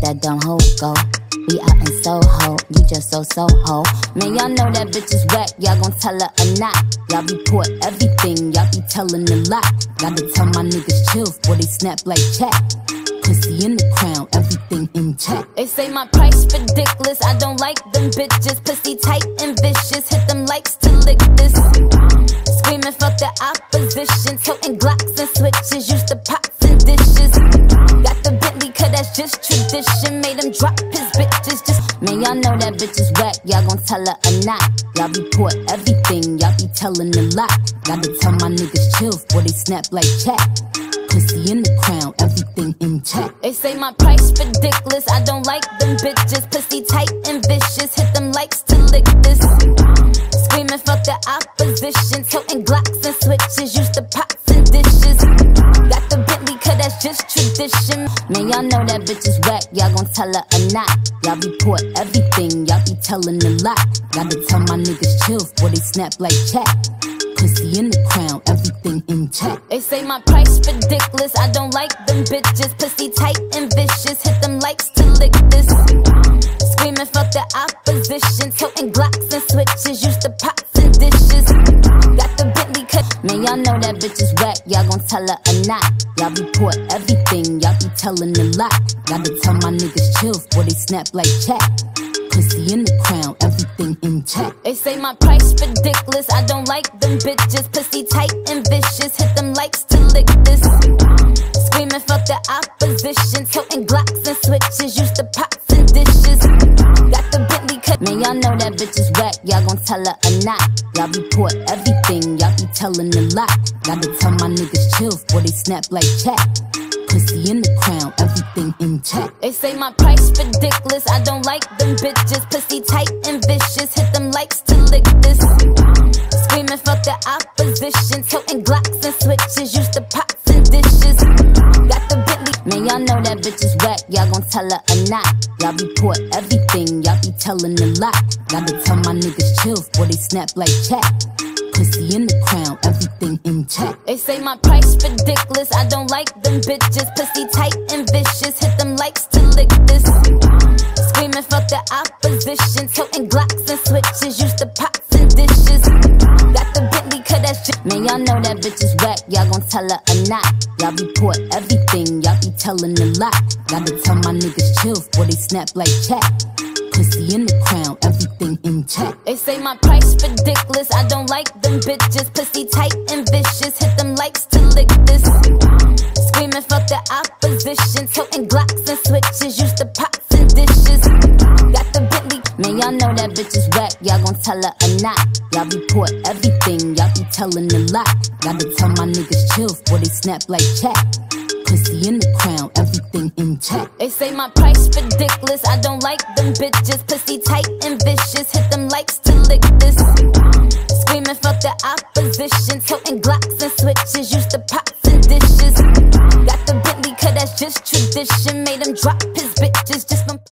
that dumb hoe go. We out in Soho, you just so-ho. Man, y'all know that bitch is whack, y'all gon' tell her or not. Y'all report everything, y'all be telling a lot. Gotta tell my niggas chill before they snap like chat. Pussy in the crown, everything in check. They say my price ridiculous, I don't like them bitches. Pussy tight and vicious, hit them likes to lick this. Screaming fuck the opposition, toting Glocks and switches, used to pots and dishes. Got the Bentley, cause that's just tradition, made him drop his bitch. Man, y'all know that bitch is whack, y'all gon' tell her or not. Y'all report everything, y'all be telling a lot. Gotta tell my niggas chill before they snap like chat. Pussy in the crown, everything in check. They say my price ridiculous, I don't like them bitches. Pussy tight and vicious, hit them likes to lick this. Screaming fuck the opposition, toting Glocks and switches, used to pots and dishes. Got the Bentley, cause that's just tradition. Man, y'all know that bitch is whack, y'all gon' tell her or not. Y'all report everything, y'all be telling a lot. Gotta tell my niggas chill before they snap like chat. Pussy in the crown, everything in check. They say my price ridiculous, I don't like them bitches. Pussy tight and vicious, hit them likes to lick this. Screaming fuck the opposition, toting Glocks and switches, used to pots and dishes. Got the Bentley cut, man y'all know that bitch is whack, y'all gon' tell her or not. Y'all report everything, y'all be telling a lot. Gotta tell my niggas chill before they snap like chat. Pussy in the crown, everything in check. They say my price ridiculous, I don't like them bitches. Pussy tight and vicious, hit them likes to lick this. Screaming fuck the opposition, toting Glocks and switches, used to pots and dishes. Got the Bentley cut, man y'all know that bitch is whack, y'all gon' tell her or not. Y'all report everything, y'all be telling a lot. Gotta tell my niggas chill before they snap like chat. Pussy in the crown, everything in check. They say my price ridiculous, I don't like them bitches. Pussy tight and vicious, hit them likes to lick this. Screaming fuck the opposition, toting Glocks and switches, used to pots and dishes. Got the Bentley, man y'all know that bitch is whack, y'all gon' tell her or not. Y'all report everything, y'all be telling a lot. Gotta tell my niggas chill before they snap like chat. Pussy in the crown, everything in check. They say my price ridiculous, I don't like them bitches. Pussy tight and vicious, hit them likes to lick this. Screaming fuck the opposition, toting Glocks and switches, used to pots and dishes. Got the Bentley, cause that's just, man y'all know that bitch is whack, y'all gon' tell her or not. Y'all report everything, y'all be telling a lot. Gotta tell my niggas chill before they snap like chat. Pussy in the crown, everything in check. They say my price ridiculous, I don't like them bitches. Pussy tight and vicious, hit them likes to lick this. Screaming fuck the opposition, toting Glocks and switches, used to pots and dishes. Got the Bentley, man y'all know that bitch is whack, y'all gon' tell her or not. Y'all report everything, y'all be telling a lot. Gotta tell my niggas chill before they snap like chat. Pussy in the crown, everything in check. They say my price ridiculous, I don't like them bitches. Pussy tight and vicious, hit them likes to lick this. Screaming fuck the opposition, toting Glocks and switches, used to pots and dishes. Got the Bentley, cause that's just tradition, made him drop his bitches, just